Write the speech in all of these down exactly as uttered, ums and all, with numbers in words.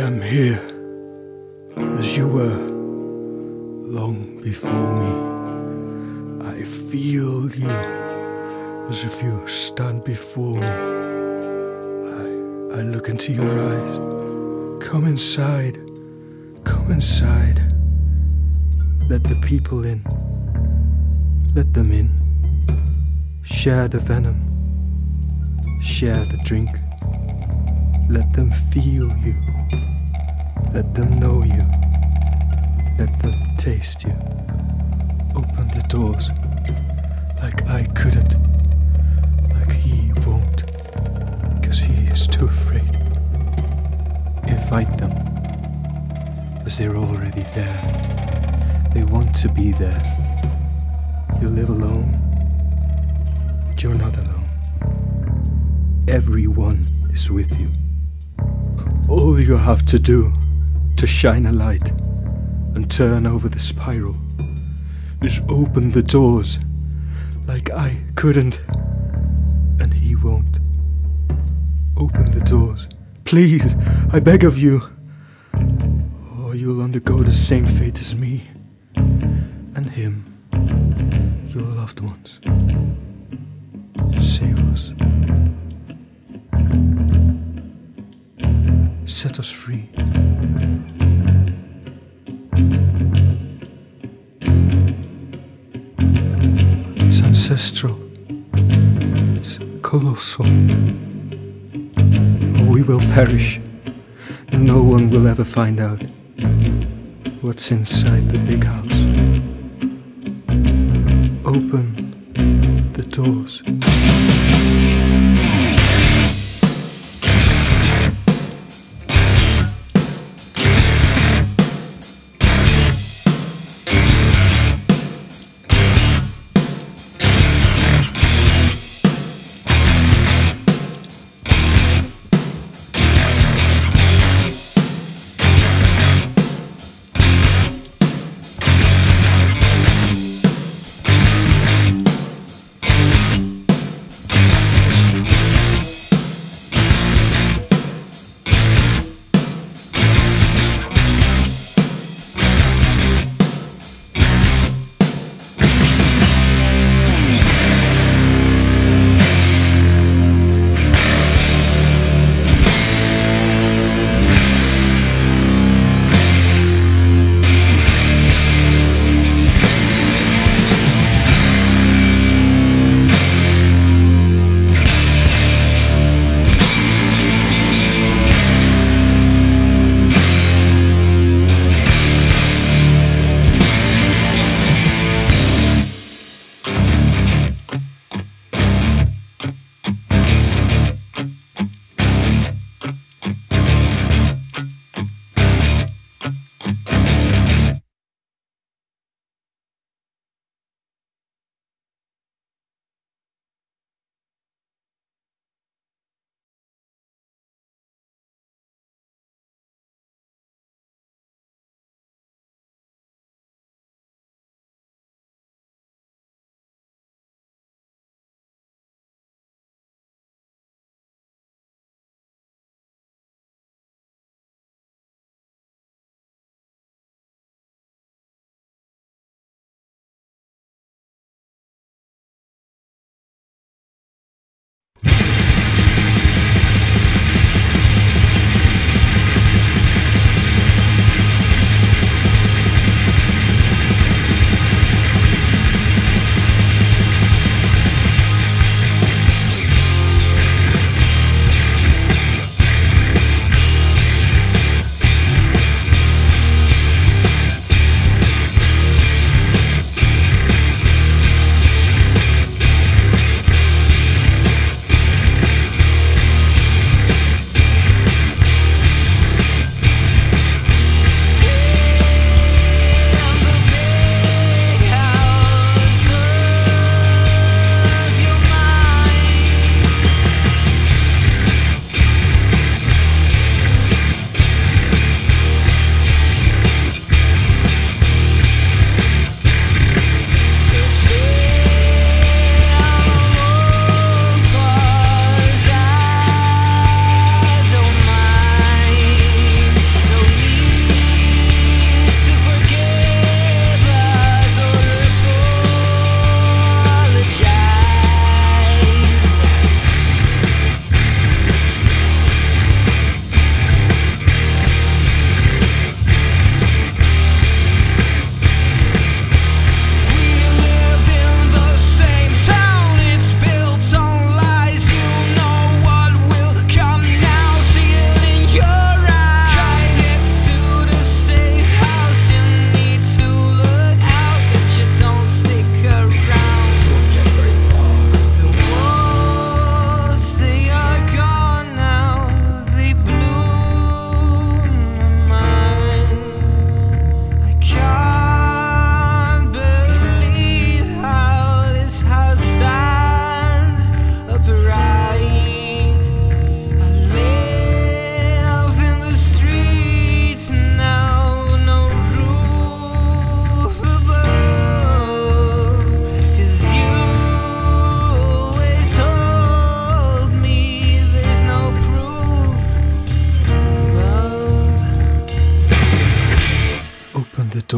am here as you were long before me. I feel you as if you stand before me. I, I look into your eyes. Come inside, come inside. Let the people in, let them in. Share the venom, share the drink. Let them feel you, let them know you, let them taste you. Open the doors, like I couldn't, like he won't, cause he is too afraid. Invite them, cause they're already there, they want to be there. You live alone, but you're not alone. Everyone is with you. All you have to do to shine a light and turn over the spiral is open the doors like I couldn't and he won't. Open the doors, please, I beg of you, or you'll undergo the same fate as me and him, your loved ones. Save us. Set us free. It's ancestral. It's colossal. Or we will perish, and no one will ever find out what's inside the big house. Open the doors.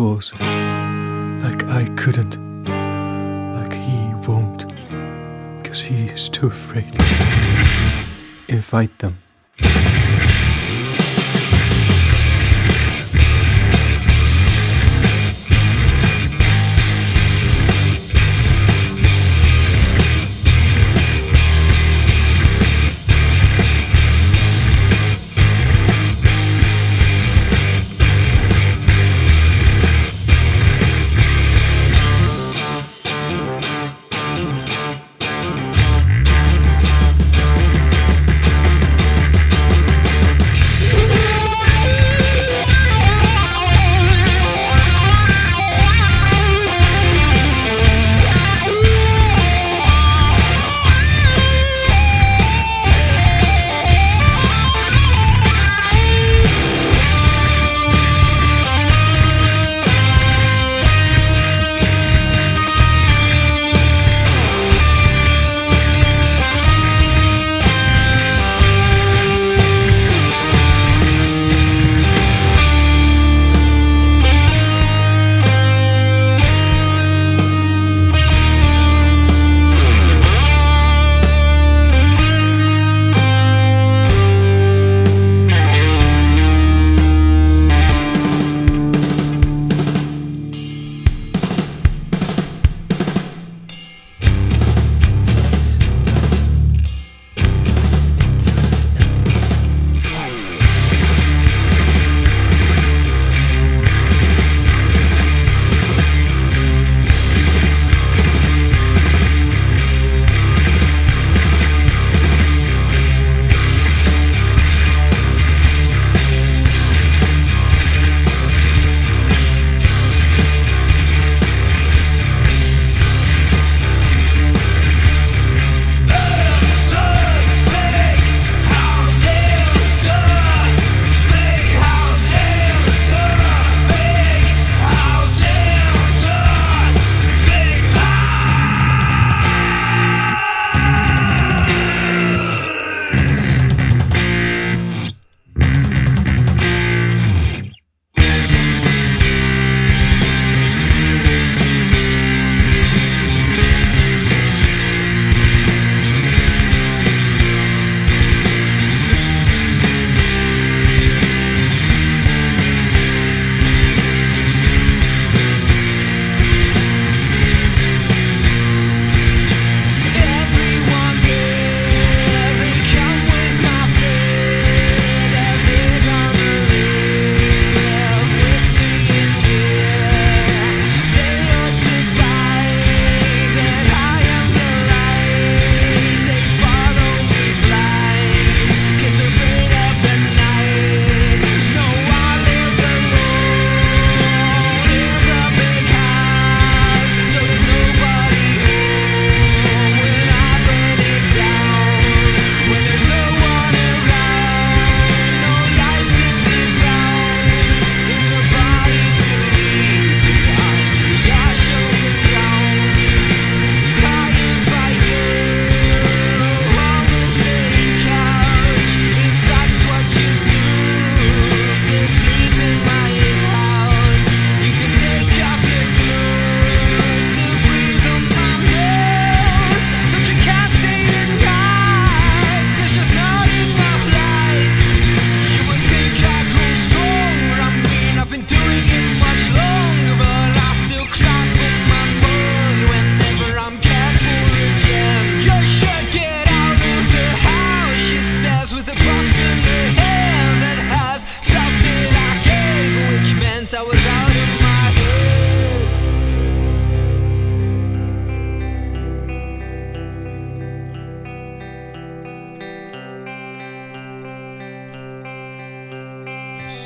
doors, like I couldn't, like he won't, 'cause he is too afraid. Invite them.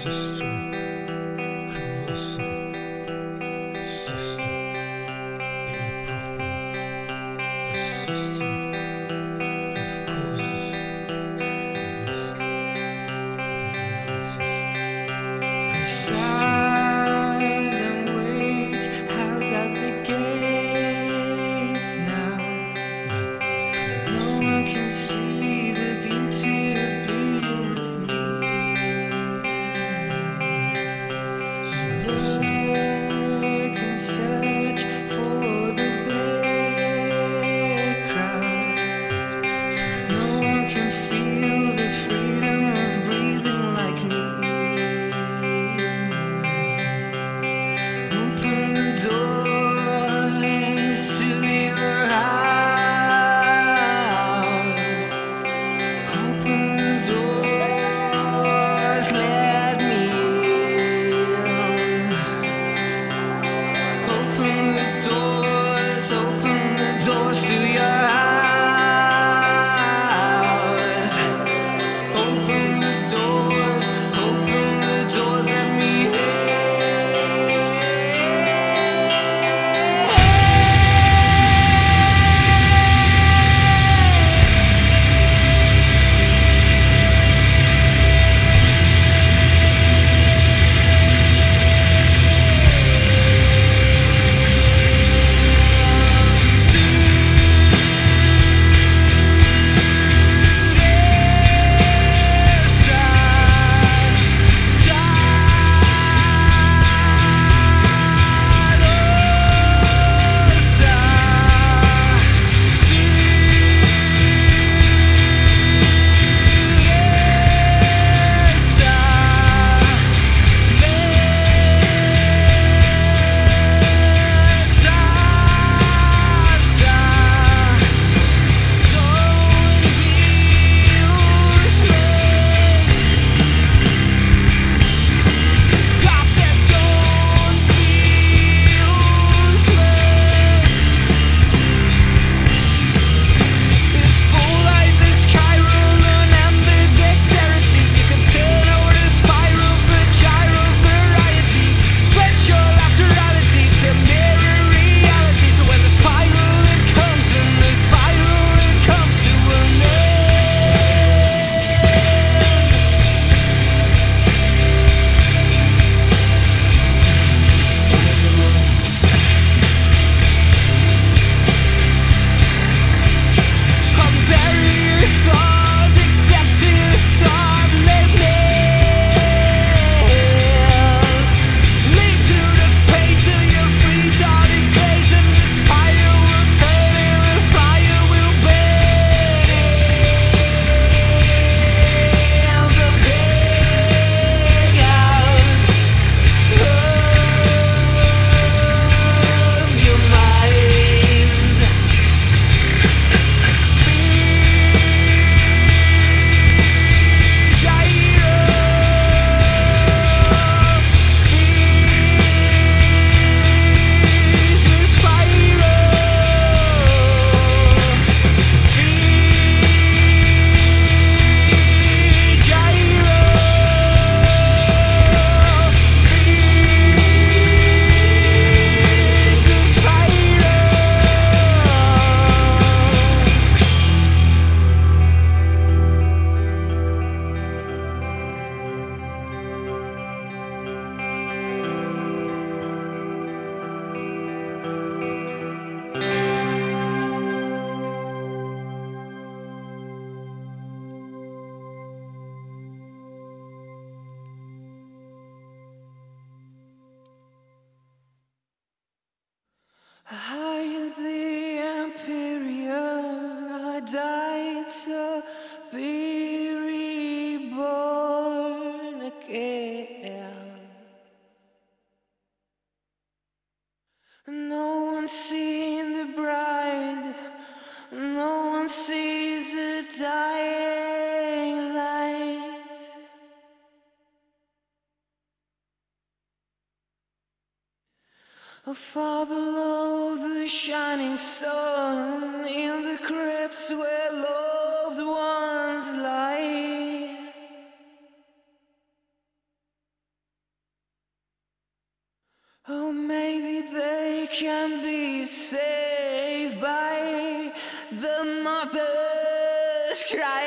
Sister, come listen. Sister, in a profile. Sister. Thank you. to your house. Open the doors, open the doors, let me higher the empyrean, I died to be reborn again. No one's seen the bride, no one sees the dying light. Oh, far below the shining sun, in the crypts where loved ones lie, oh, maybe they can be saved by the mother's cry.